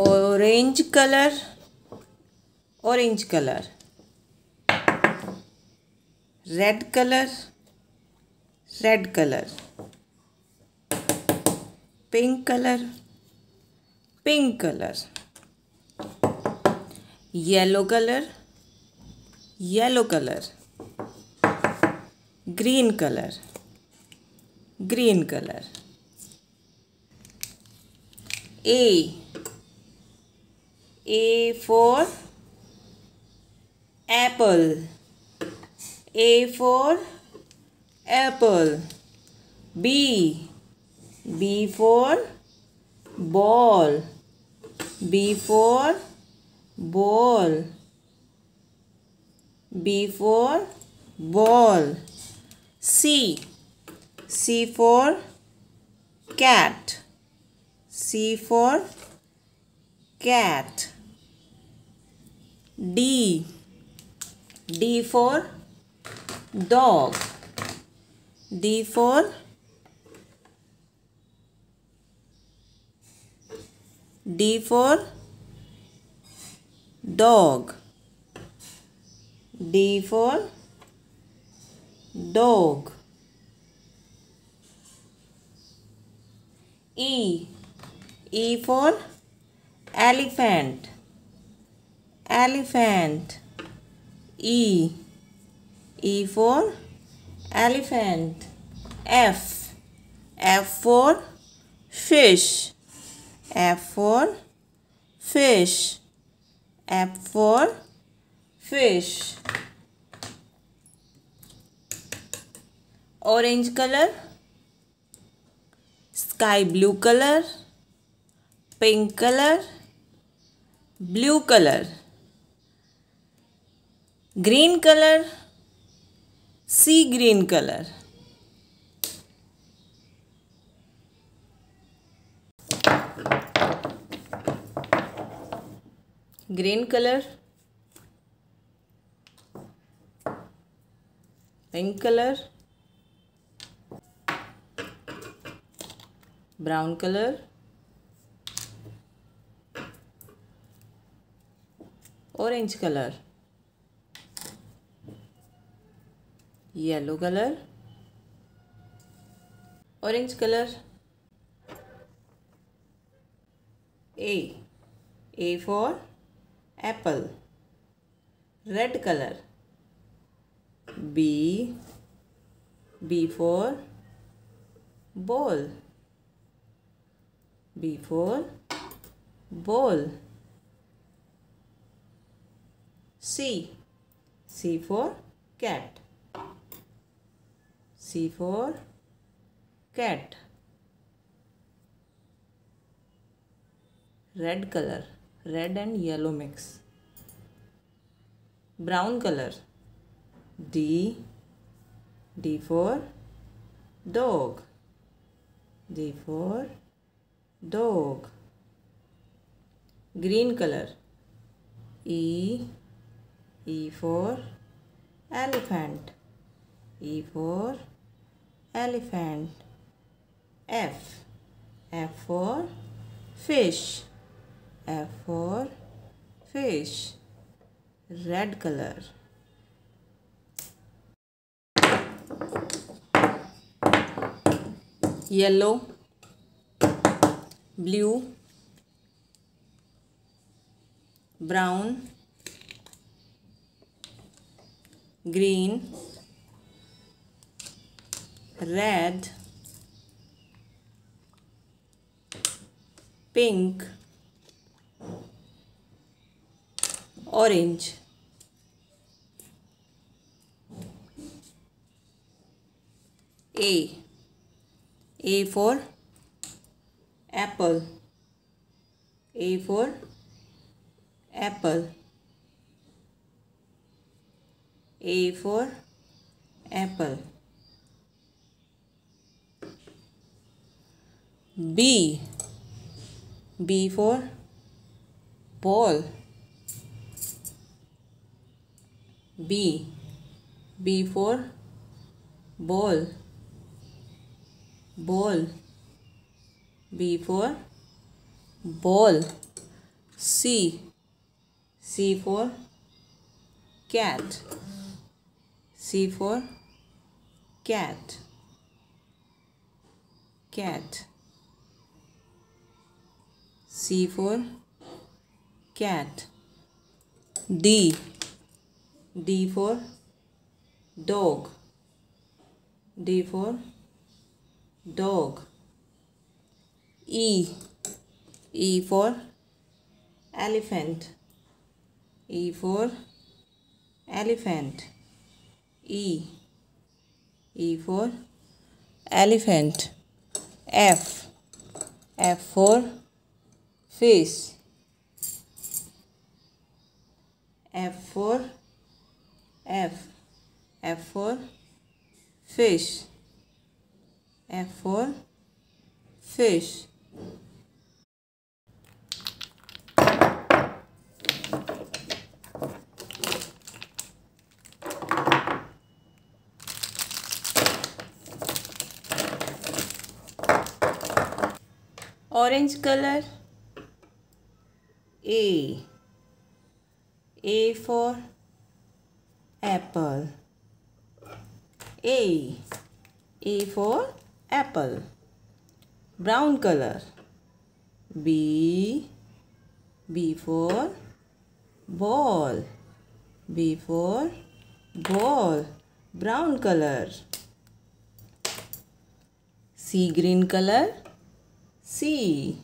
orange color, red color, red color, pink color, pink color, yellow color, yellow color, green color, green color. A for apple, A for apple. B for ball, B for ball, B for ball. C for cat, C for cat. D for dog, D for dog, D for dog. E for elephant, elephant, E for elephant. F for fish, F for fish, F for fish. Orange color, sky blue color, pink color, blue color, green color, sea green color. Green color, pink color, brown color, orange color, yellow color, orange color. A for apple, red color. B for ball, B for ball. C for cat, C for cat. Red color, red and yellow mix. Brown color, D for dog, D for dog. Green color, E for elephant, E for elephant. F for fish, F for fish. Red color. Yellow, blue, brown, green, red, pink, orange. A for apple, A for apple, A for apple. B for ball, B for ball, ball, B for ball. C. C for cat. C for cat. Cat. C for cat. D. D for dog. D for dog. E. E for elephant. E for elephant. E. E for elephant. F. F for fish. F for F. F for fish. F for fish. Orange color. A. A for apple. A. A for apple. Brown color. B. B for ball. B for ball. Brown color. C. Green color. C.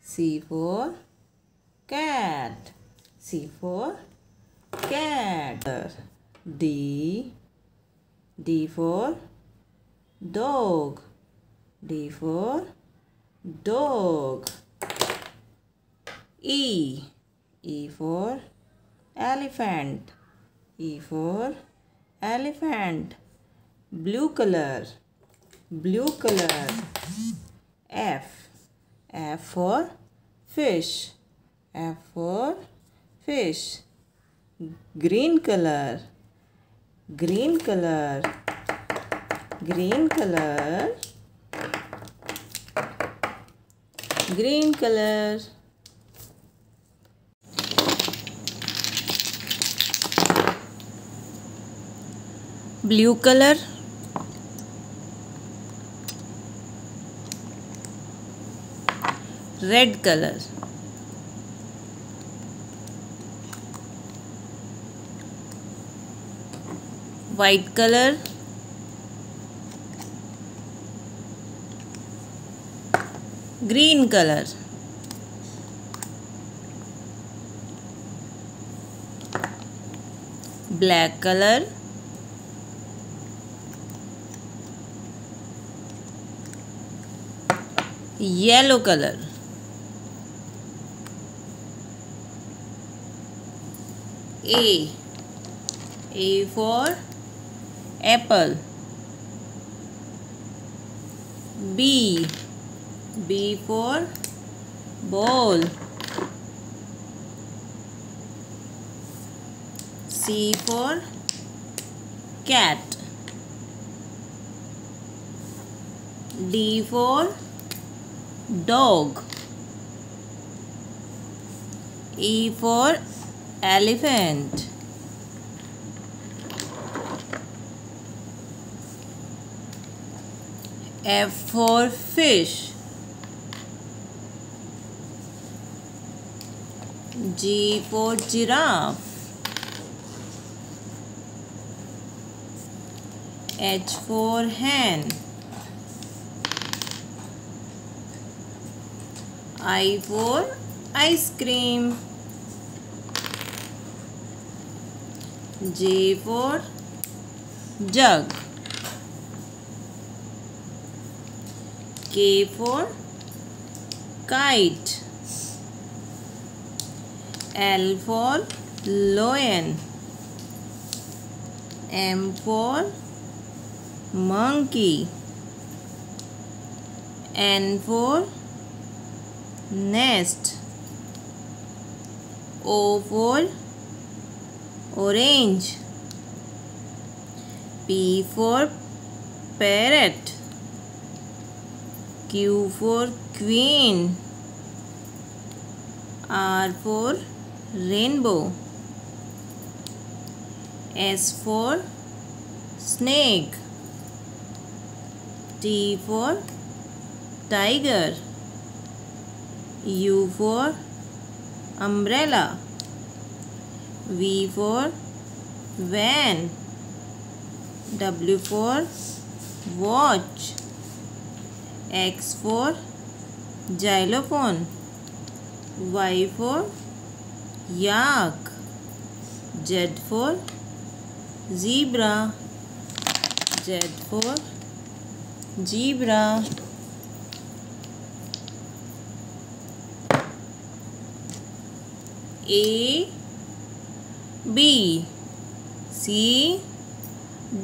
C for cat. C for cat. D. D for dog. D for dog. E. E for elephant. E for elephant. Blue color. Blue color. F. F for fish. F for fish. Green color. Green color. Green color. Green color. Blue color. Red color. White color. Green color. Black color. Yellow color. A. A for apple. B. B for ball. C for cat. D for dog. E for elephant. F for fish. G for giraffe. H for hand. I for ice cream. J for jug. K for kite. L for lion. M for monkey. N for nest. O for orange. P for parrot. Q for queen. R for rainbow, S for snake, T for tiger, U for umbrella, V for van, W for watch, X for xylophone, Y for yak, Z for zebra, Z for zebra. A, B, C,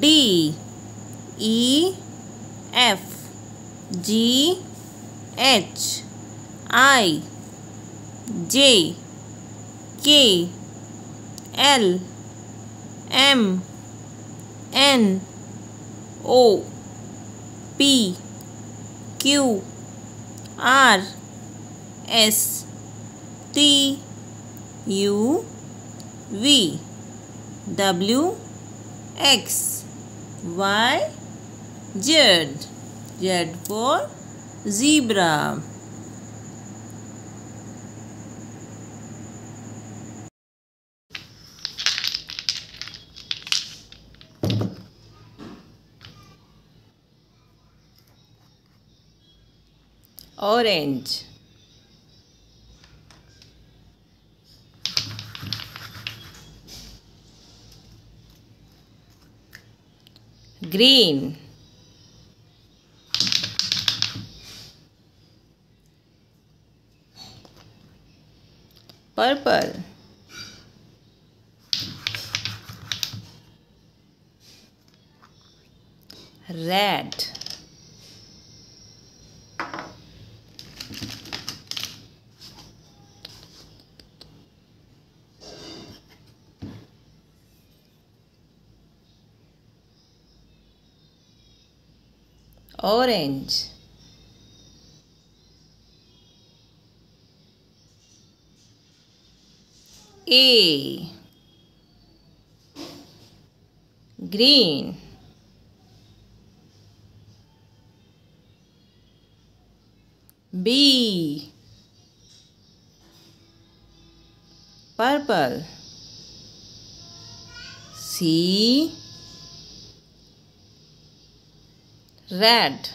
D, E, F, G, H, I, J, K, L, M, N, O, P, Q, R, S, T, U, V, W, X, Y, Z. Z for zebra. Orange. Green, purple, red, orange, A, green, B, purple, C, red,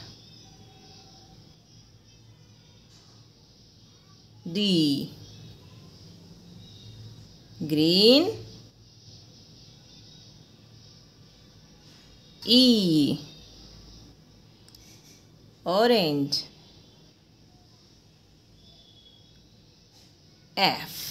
D, green, E, orange, F.